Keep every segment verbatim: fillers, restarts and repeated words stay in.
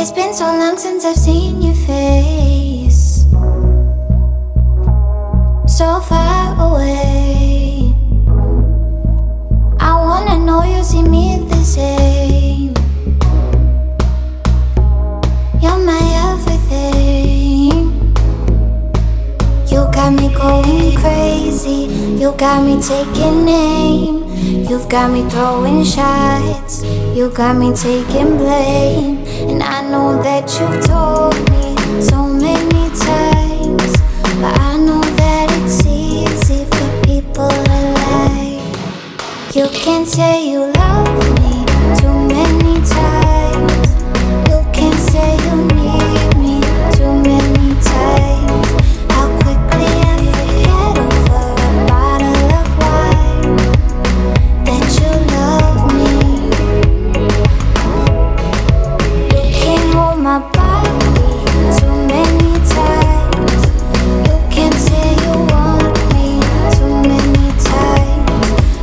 It's been so long since I've seen your face, so far away. I wanna know you see me the same. You're my everything. You got me going crazy, you got me taking aim. You've got me throwing shots, you got me taking blame. And I know that you've told me so many times, but I know that it's easy for people to lie. You can't say you love me too many times, you can't say you need me too many times. How quickly I forget over a bottle of wine that you love me. You can't hold my body too many times, you can't say you want me too many times.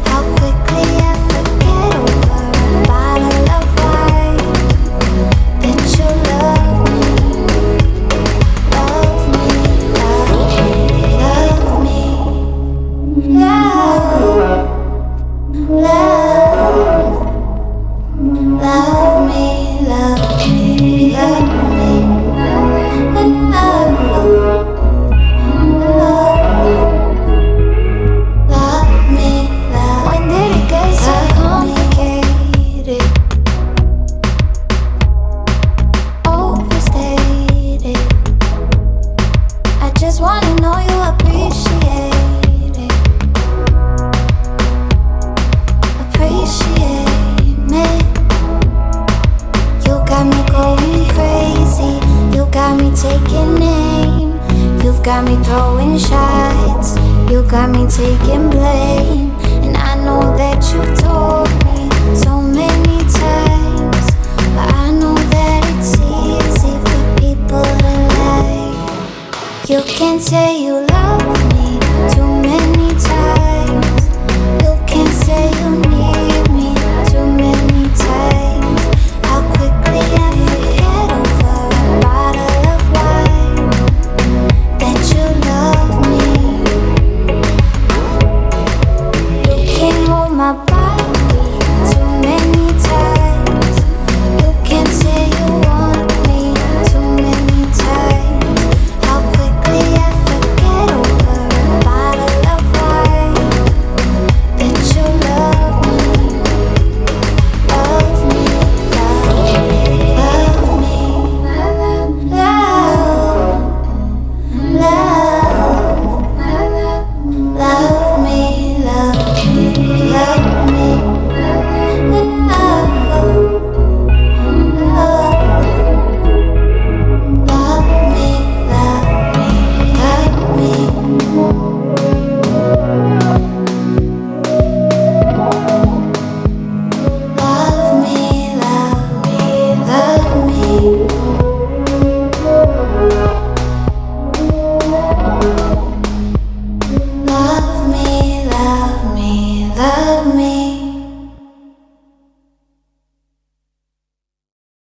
How quickly I forget over a bottle of wine that you love me. Love me, love me, love me. Love, love, love me, love me, love me. Love, love, love me, love. When did it get so complicated? Overstated. I just wanna know you appreciate it. Appreciate me. You got me going crazy, you got me taking aim. You've got me throwing shots, you got me taking blame. And I know that you've told me so many times, but I know that it's easy for people to lie. You can't say you love me.